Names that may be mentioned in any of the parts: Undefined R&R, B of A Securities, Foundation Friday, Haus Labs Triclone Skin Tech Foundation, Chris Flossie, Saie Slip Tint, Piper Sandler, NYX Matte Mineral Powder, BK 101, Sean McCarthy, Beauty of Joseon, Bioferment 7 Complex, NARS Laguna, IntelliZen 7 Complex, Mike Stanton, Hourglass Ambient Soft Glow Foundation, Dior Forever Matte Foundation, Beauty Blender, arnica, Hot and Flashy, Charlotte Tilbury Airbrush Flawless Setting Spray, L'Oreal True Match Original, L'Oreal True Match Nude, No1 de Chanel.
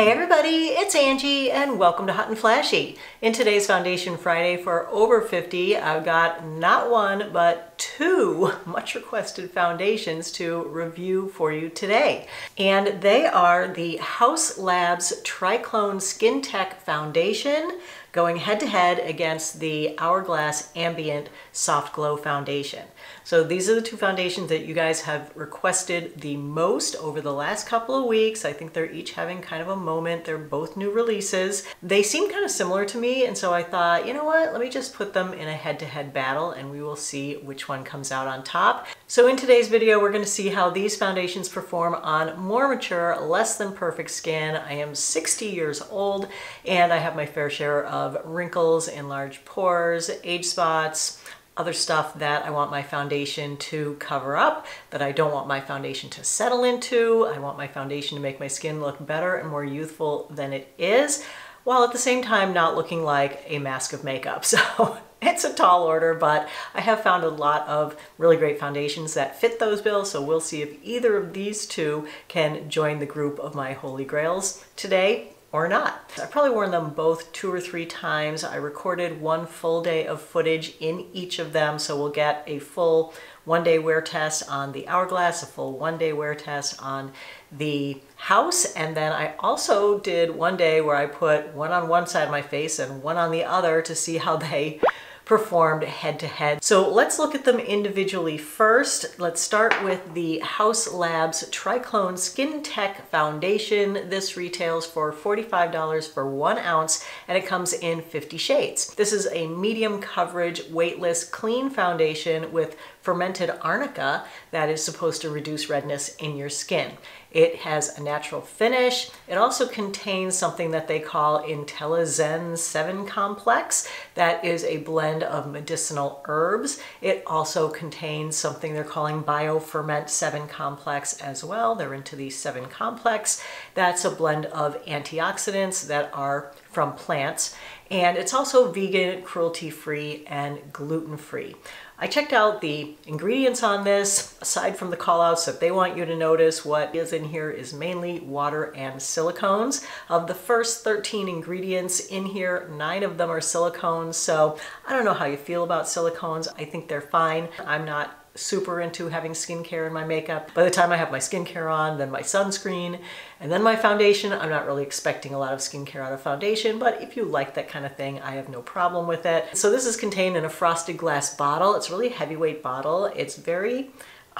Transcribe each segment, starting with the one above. Hey everybody, it's Angie and welcome to Hot and Flashy. In today's Foundation Friday for Over 50, I've got not one, but two much requested foundations to review for you today. And they are the Haus Labs Triclone Skin Tech Foundation, going head-to-head against the Hourglass Ambient Soft Glow Foundation. So these are the two foundations that you guys have requested the most over the last couple of weeks. I think they're each having kind of a moment. They're both new releases. They seem kind of similar to me, and so I thought, you know what, let me just put them in a head-to-head battle and we will see which one comes out on top. So in today's video, we're gonna see how these foundations perform on more mature, less than perfect skin. I am 60 years old and I have my fair share of wrinkles, enlarged pores, age spots, other stuff that I want my foundation to cover up, that I don't want my foundation to settle into. I want my foundation to make my skin look better and more youthful than it is, while at the same time not looking like a mask of makeup. So it's a tall order, but I have found a lot of really great foundations that fit those bills, so we'll see if either of these two can join the group of my holy grails today or not. I've probably worn them both 2 or 3 times. I recorded one full day of footage in each of them, so we'll get a full 1-day wear test on the Hourglass, a full 1-day wear test on the Haus, and then I also did one day where I put one on one side of my face and one on the other to see how they performed head-to-head. So let's look at them individually first. Let's start with the Haus Labs Triclone Skin Tech Foundation. This retails for $45 for 1 ounce, and it comes in 50 shades. This is a medium coverage, weightless, clean foundation with fermented arnica that is supposed to reduce redness in your skin. It has a natural finish. It also contains something that they call IntelliZen 7 Complex. That is a blend of medicinal herbs. It also contains something they're calling Bioferment 7 Complex as well. They're into the 7 Complex. That's a blend of antioxidants that are from plants. And it's also vegan, cruelty-free, and gluten-free. I checked out the ingredients on this. Aside from the call-outs that they want you to notice, what is in here is mainly water and silicones. Of the first 13 ingredients in here, 9 of them are silicones, so I don't know how you feel about silicones. I think they're fine. I'm not super into having skincare in my makeup. By the time I have my skincare on, then my sunscreen, and then my foundation, I'm not really expecting a lot of skincare out of foundation, but if you like that kind of thing, I have no problem with it. So this is contained in a frosted glass bottle. It's a really heavyweight bottle. It's very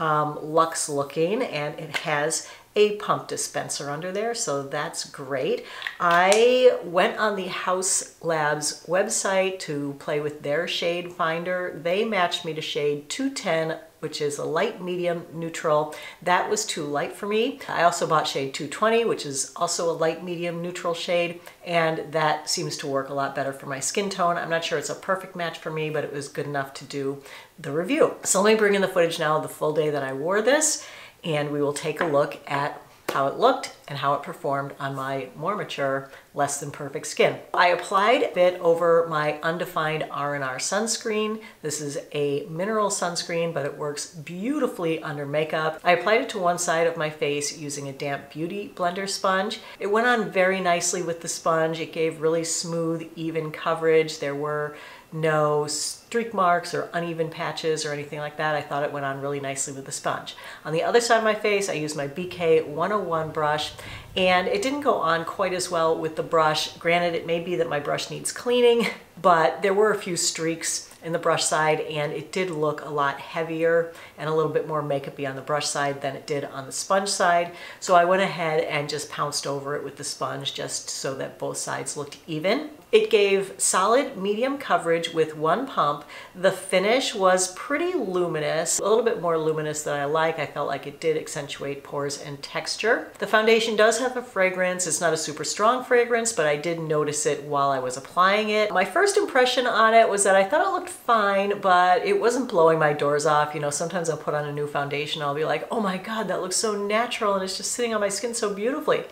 luxe looking, and it has a pump dispenser under there, so that's great. I went on the Haus Labs website to play with their shade finder. They matched me to shade 210, which is a light, medium, neutral. That was too light for me. I also bought shade 220, which is also a light, medium, neutral shade, and that seems to work a lot better for my skin tone. I'm not sure it's a perfect match for me, but it was good enough to do the review. So let me bring in the footage now of the full day that I wore this, and we will take a look at how it looked and how it performed on my more mature, less than perfect skin. I applied a bit over my Undefined R&R sunscreen. This is a mineral sunscreen, but it works beautifully under makeup. I applied it to one side of my face using a damp beauty blender sponge. It went on very nicely with the sponge. It gave really smooth, even coverage. There were no streak marks or uneven patches or anything like that. I thought it went on really nicely with the sponge. On the other side of my face, I used my BK 101 brush, and it didn't go on quite as well with the brush. Granted, it may be that my brush needs cleaning, but there were a few streaks in the brush side, and it did look a lot heavier and a little bit more makeup-y on the brush side than it did on the sponge side. So I went ahead and just pounced over it with the sponge just so that both sides looked even. It gave solid medium coverage with one pump. The finish was pretty luminous, a little bit more luminous than I like. I felt like it did accentuate pores and texture. The foundation does have a fragrance. It's not a super strong fragrance, but I did notice it while I was applying it. My first impression on it was that I thought it looked fine, but it wasn't blowing my doors off. You know, sometimes I'll put on a new foundation, I'll be like, oh my God, that looks so natural, and it's just sitting on my skin so beautifully.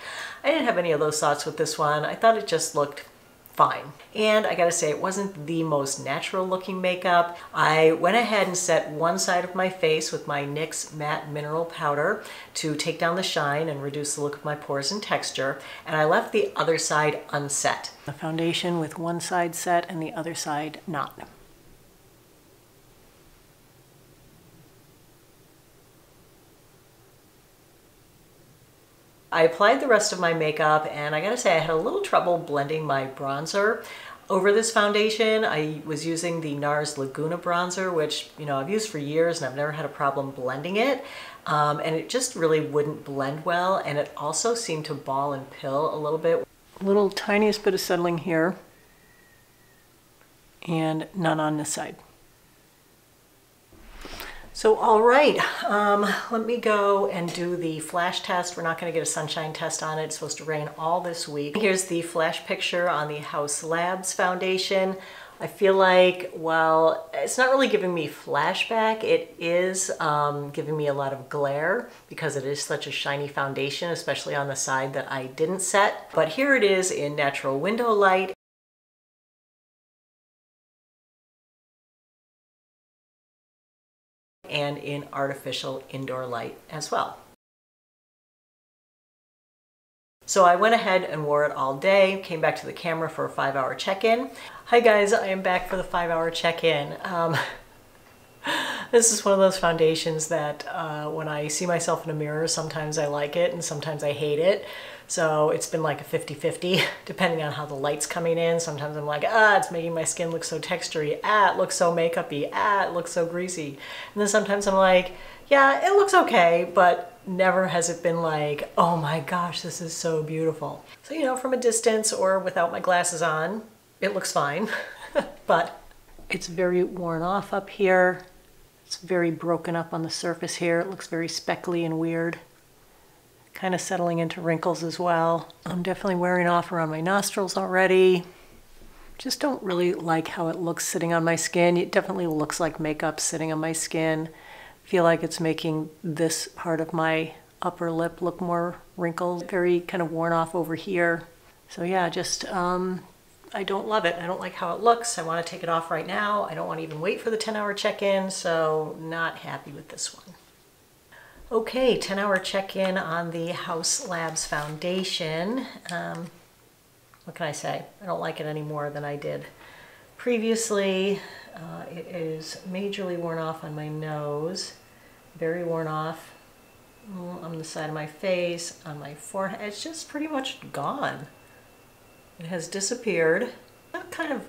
I didn't have any of those thoughts with this one. I thought it just looked fine. And I gotta say, it wasn't the most natural looking makeup. I went ahead and set one side of my face with my NYX Matte Mineral Powder to take down the shine and reduce the look of my pores and texture, and I left the other side unset. A foundation with one side set and the other side not. I applied the rest of my makeup, and I gotta say, I had a little trouble blending my bronzer over this foundation. I was using the NARS Laguna bronzer, which, you know, I've used for years and I've never had a problem blending it. And it just really wouldn't blend well, and it also seemed to ball and pill a little bit. Little tiniest bit of settling here and none on this side. So all right, let me go and do the flash test. We're not gonna get a sunshine test on it. It's supposed to rain all this week. Here's the flash picture on the Haus Labs Foundation. I feel like, while it's not really giving me flashback, it is giving me a lot of glare because it is such a shiny foundation, especially on the side that I didn't set. But here it is in natural window light. And in artificial indoor light as well. So I went ahead and wore it all day, came back to the camera for a 5-hour check-in. Hi guys, I am back for the 5-hour check-in. This is one of those foundations that when I see myself in a mirror, sometimes I like it and sometimes I hate it. So it's been like a 50-50, depending on how the light's coming in. Sometimes I'm like, ah, it's making my skin look so textury. Ah, it looks so makeup-y. Ah, it looks so greasy. And then sometimes I'm like, yeah, it looks okay, but never has it been like, oh my gosh, this is so beautiful. So, you know, from a distance or without my glasses on, it looks fine, but it's very worn off up here. It's very broken up on the surface here. It looks very speckly and weird. Kind of settling into wrinkles as well. I'm definitely wearing off around my nostrils already. Just don't really like how it looks sitting on my skin. It definitely looks like makeup sitting on my skin. I feel like it's making this part of my upper lip look more wrinkled. Very kind of worn off over here. So yeah, just I don't love it. I don't like how it looks. I want to take it off right now. I don't want to even wait for the 10-hour check-in, so not happy with this one. Okay, 10-hour check-in on the Haus Labs Foundation. What can I say? I don't like it any more than I did previously. It is majorly worn off on my nose, very worn off on the side of my face, on my forehead. It's just pretty much gone. It has disappeared.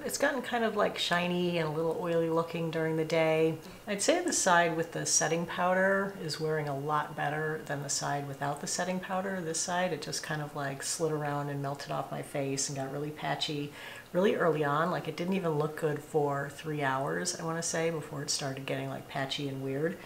It's gotten kind of like shiny and a little oily looking during the day. I'd say the side with the setting powder is wearing a lot better than the side without the setting powder. This side, it just kind of like slid around and melted off my face and got really patchy really early on. Like, it didn't even look good for 3 hours, I want to say, before it started getting like patchy and weird.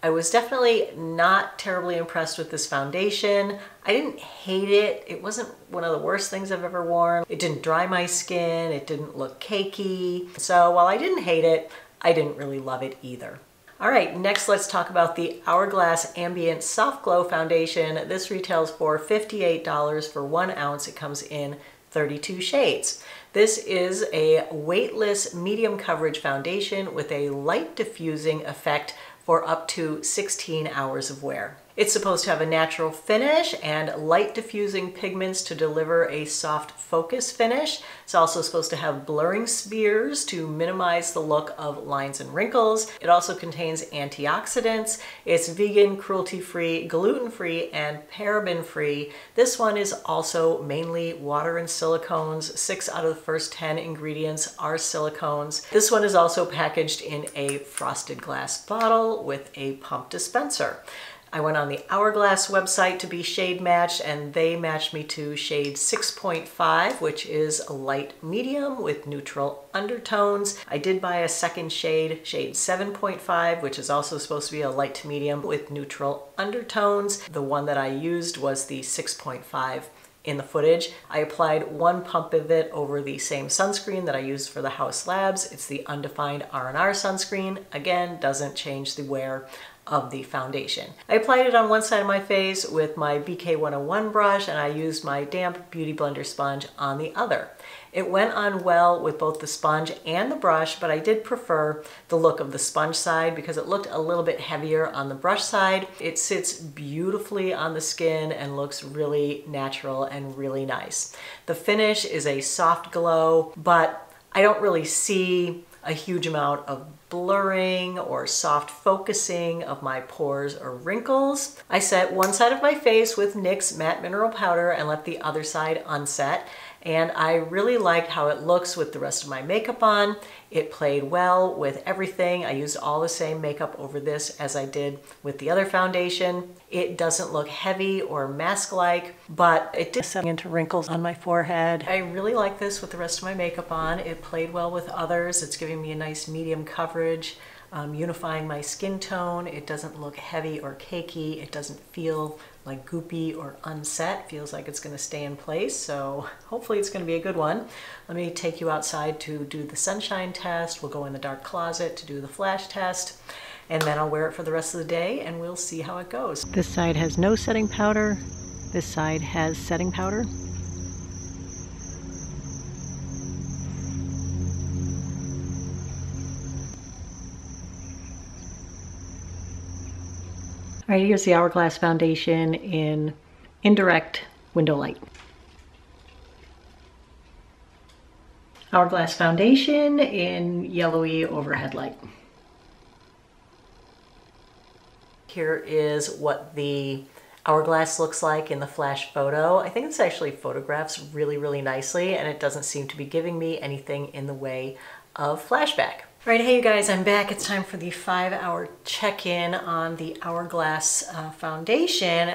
I was definitely not terribly impressed with this foundation. I didn't hate it. It wasn't one of the worst things I've ever worn. It didn't dry my skin. It didn't look cakey. So while I didn't hate it, I didn't really love it either. All right, next let's talk about the Hourglass Ambient Soft Glow Foundation. This retails for $58 for 1 ounce. It comes in 32 shades. This is a weightless medium coverage foundation with a light diffusing effect for up to 16 hours of wear. It's supposed to have a natural finish and light diffusing pigments to deliver a soft focus finish. It's also supposed to have blurring spheres to minimize the look of lines and wrinkles. It also contains antioxidants. It's vegan, cruelty-free, gluten-free, and paraben-free. This one is also mainly water and silicones. 6 out of the first 10 ingredients are silicones. This one is also packaged in a frosted glass bottle with a pump dispenser. I went on the Hourglass website to be shade matched, and they matched me to shade 6.5, which is a light medium with neutral undertones. I did buy a second shade, shade 7.5, which is also supposed to be a light to medium with neutral undertones. The one that I used was the 6.5. In the footage, I applied one pump of it over the same sunscreen that I used for the Haus Labs. It's the Undefined R&R sunscreen. Again, doesn't change the wear of the foundation. I applied it on one side of my face with my BK 101 brush, and I used my damp Beauty Blender sponge on the other. It went on well with both the sponge and the brush, but I did prefer the look of the sponge side because it looked a little bit heavier on the brush side. It sits beautifully on the skin and looks really natural and really nice. The finish is a soft glow, but I don't really see a huge amount of blurring or soft focusing of my pores or wrinkles. I set one side of my face with NYX Matte Mineral Powder and let the other side unset. And I really liked how it looks with the rest of my makeup on. It played well with everything. I used all the same makeup over this as I did with the other foundation. It doesn't look heavy or mask-like, but it did settle into wrinkles on my forehead. I really like this with the rest of my makeup on. It played well with others. It's giving me a nice medium coverage, unifying my skin tone. It doesn't look heavy or cakey. It doesn't feel like goopy or unset. It feels like it's gonna stay in place, so hopefully it's gonna be a good one. Let me take you outside to do the sunshine test. We'll go in the dark closet to do the flash test, and then I'll wear it for the rest of the day and we'll see how it goes. This side has no setting powder. This side has setting powder. All right, here's the Hourglass foundation in indirect window light. Hourglass foundation in yellowy overhead light. Here is what the Hourglass looks like in the flash photo. I think this actually photographs really, really nicely, and it doesn't seem to be giving me anything in the way of flashback. All right, hey you guys, I'm back. It's time for the 5-hour check-in on the Hourglass foundation.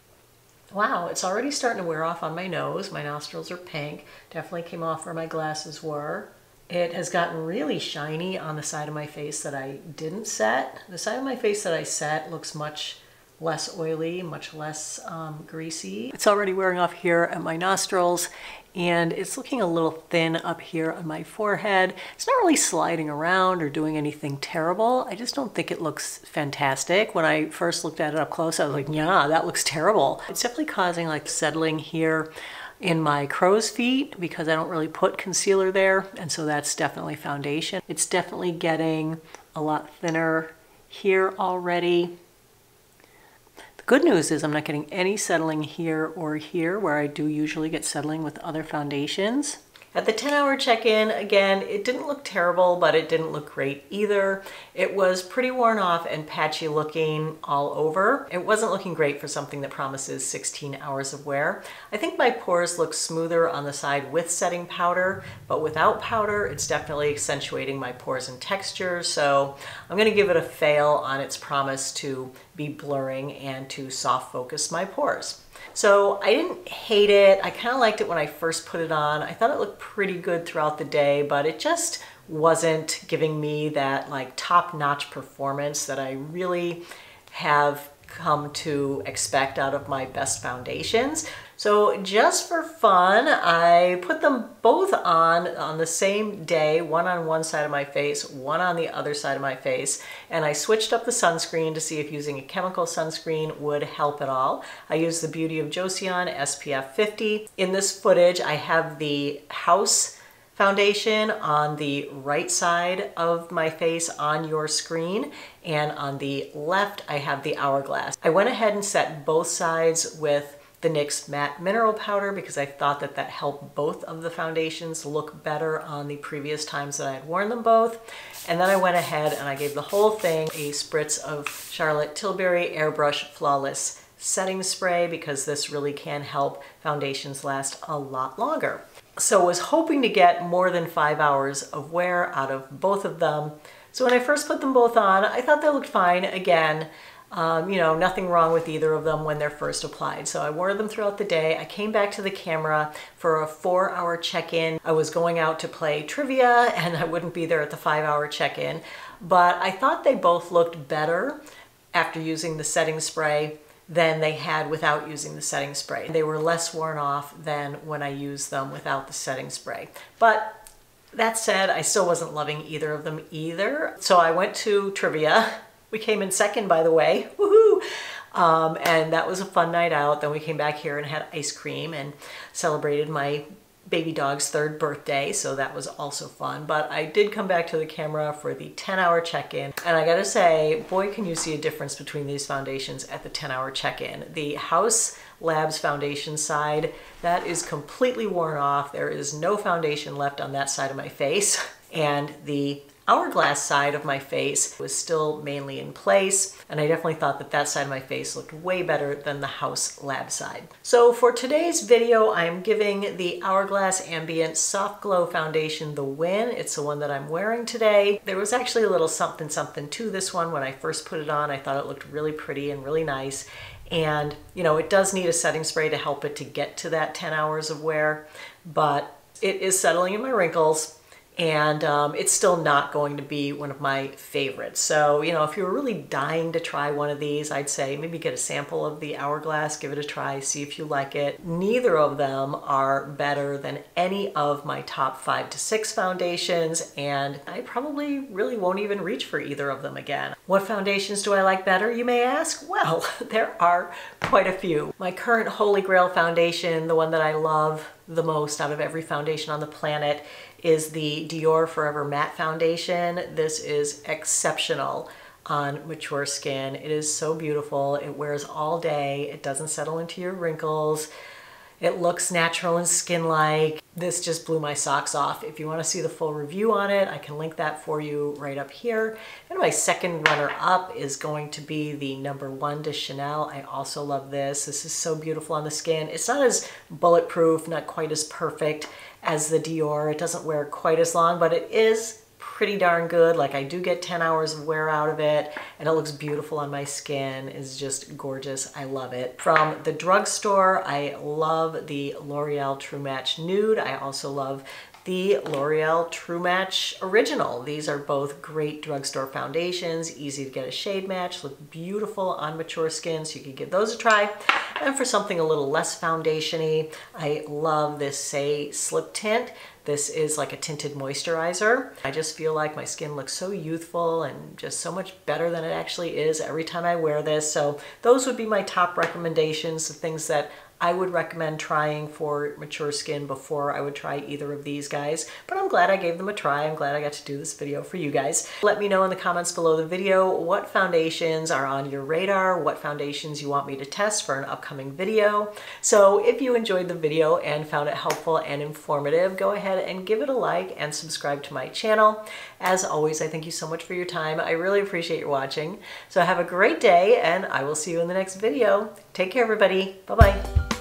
Wow, it's already starting to wear off on my nose. My nostrils are pink. Definitely came off where my glasses were. It has gotten really shiny on the side of my face that I didn't set. The side of my face that I set looks much less oily, much less greasy. It's already wearing off here at my nostrils, and it's looking a little thin up here on my forehead. It's not really sliding around or doing anything terrible. I just don't think it looks fantastic. When I first looked at it up close, I was like, yeah, that looks terrible. It's definitely causing like settling here in my crow's feet because I don't really put concealer there. And so that's definitely foundation. It's definitely getting a lot thinner here already. Good news is I'm not getting any settling here or here, where I do usually get settling with other foundations. At the 10-hour check-in, again, it didn't look terrible, but it didn't look great either. It was pretty worn off and patchy looking all over. It wasn't looking great for something that promises 16 hours of wear. I think my pores look smoother on the side with setting powder, but without powder, it's definitely accentuating my pores and texture. So I'm gonna give it a fail on its promise to be blurring and to soft focus my pores. So I didn't hate it. I kind of liked it when I first put it on. I thought it looked pretty good throughout the day, but it just wasn't giving me that like top-notch performance that I really have come to expect out of my best foundations. So just for fun, I put them both on the same day, one on one side of my face, one on the other side of my face, and I switched up the sunscreen to see if using a chemical sunscreen would help at all. I used the Beauty of Joseon SPF 50. In this footage, I have the Haus foundation on the right side of my face on your screen, and on the left, I have the Hourglass. I went ahead and set both sides with the NYX Matte Mineral Powder because I thought that that helped both of the foundations look better on the previous times that I had worn them both. And then I went ahead and I gave the whole thing a spritz of Charlotte Tilbury Airbrush Flawless Setting Spray because this really can help foundations last a lot longer. So I was hoping to get more than 5 hours of wear out of both of them. So when I first put them both on, I thought they looked fine. Again, you know, nothing wrong with either of them when they're first applied. So I wore them throughout the day. I came back to the camera for a 4-hour check-in. I was going out to play trivia and I wouldn't be there at the 5-hour check-in, but I thought they both looked better after using the setting spray than they had without using the setting spray. They were less worn off than when I used them without the setting spray. But that said, I still wasn't loving either of them either. So I went to trivia We came in second, by the way. Woohoo! And that was a fun night out. Then we came back here and had ice cream and celebrated my baby dog's third birthday, so that was also fun. But I did come back to the camera for the 10-hour check-in, and I gotta say, boy, can you see a difference between these foundations at the 10-hour check-in. The Haus Labs foundation side, that is completely worn off. There is no foundation left on that side of my face, and the Hourglass side of my face was still mainly in place, and I definitely thought that that side of my face looked way better than the Haus Labs side. So for today's video, I'm giving the Hourglass Ambient Soft Glow Foundation the win. It's the one that I'm wearing today. There was actually a little something something to this one. When I first put it on, I thought it looked really pretty and really nice. And you know, it does need a setting spray to help it to get to that 10 hours of wear, but it is settling in my wrinkles. And it's still not going to be one of my favorites. So, you know, if you're really dying to try one of these, I'd say maybe get a sample of the Hourglass, give it a try, see if you like it. Neither of them are better than any of my top 5 to 6 foundations, and I probably really won't even reach for either of them again. What foundations do I like better, you may ask? Well, there are quite a few. My current Holy Grail foundation, the one that I love the most out of every foundation on the planet, is the Dior Forever Matte Foundation. This is exceptional on mature skin. It is so beautiful. It wears all day. It doesn't settle into your wrinkles. It looks natural and skin-like. This just blew my socks off. If you want to see the full review on it, I can link that for you right up here. And my second runner-up is going to be the number 1 de Chanel. I also love this. This is so beautiful on the skin. It's not as bulletproof, not quite as perfect as the Dior. It doesn't wear quite as long, but it is pretty darn good. Like, I do get 10 hours of wear out of it, and it looks beautiful on my skin. It's just gorgeous. I love it. From the drugstore, I love the L'Oreal True Match Nude. I also love the L'Oreal True Match Original. These are both great drugstore foundations, easy to get a shade match, look beautiful on mature skin, so you can give those a try. And for something a little less foundation-y, I love this Saie Slip Tint. This is like a tinted moisturizer. I just feel like my skin looks so youthful and just so much better than it actually is every time I wear this. So those would be my top recommendations, the things that I would recommend trying for mature skin before I would try either of these guys, but I'm glad I gave them a try. I'm glad I got to do this video for you guys. Let me know in the comments below the video what foundations are on your radar, what foundations you want me to test for an upcoming video. So if you enjoyed the video and found it helpful and informative, go ahead and give it a like and subscribe to my channel. As always, I thank you so much for your time. I really appreciate your watching. So have a great day, and I will see you in the next video. Take care, everybody. Bye-bye.